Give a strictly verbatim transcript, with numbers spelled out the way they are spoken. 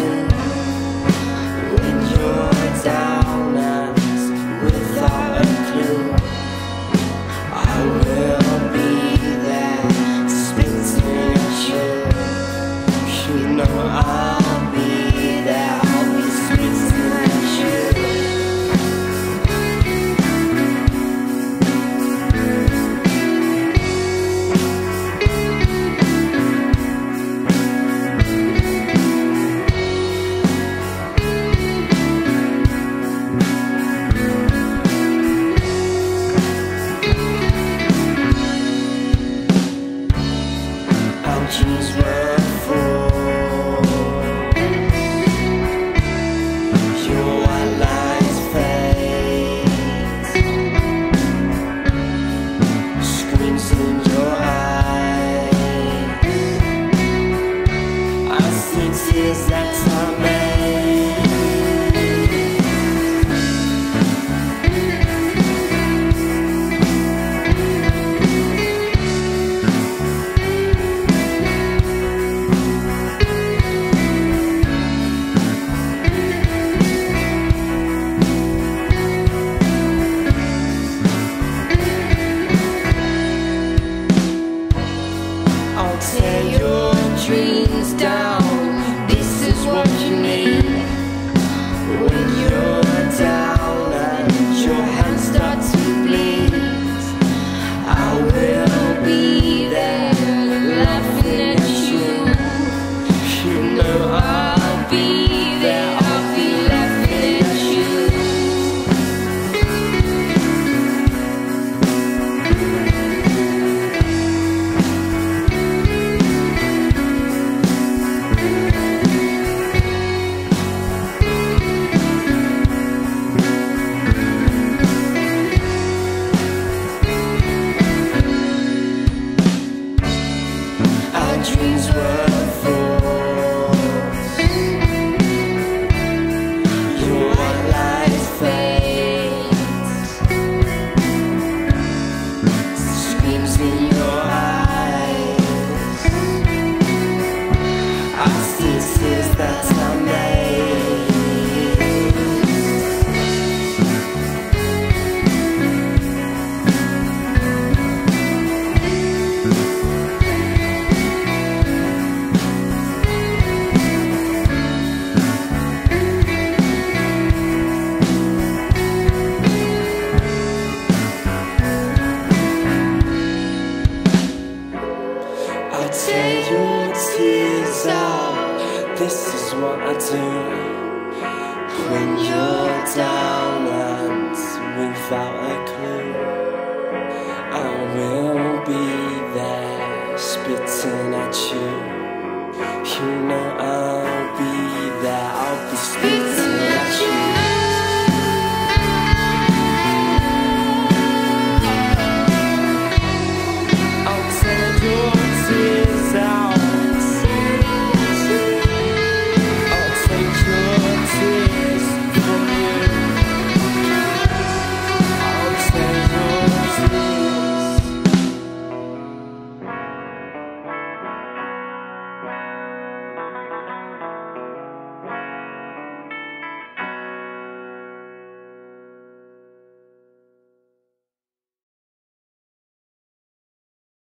to